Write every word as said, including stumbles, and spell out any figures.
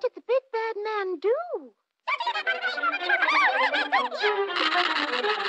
What did the big bad man do?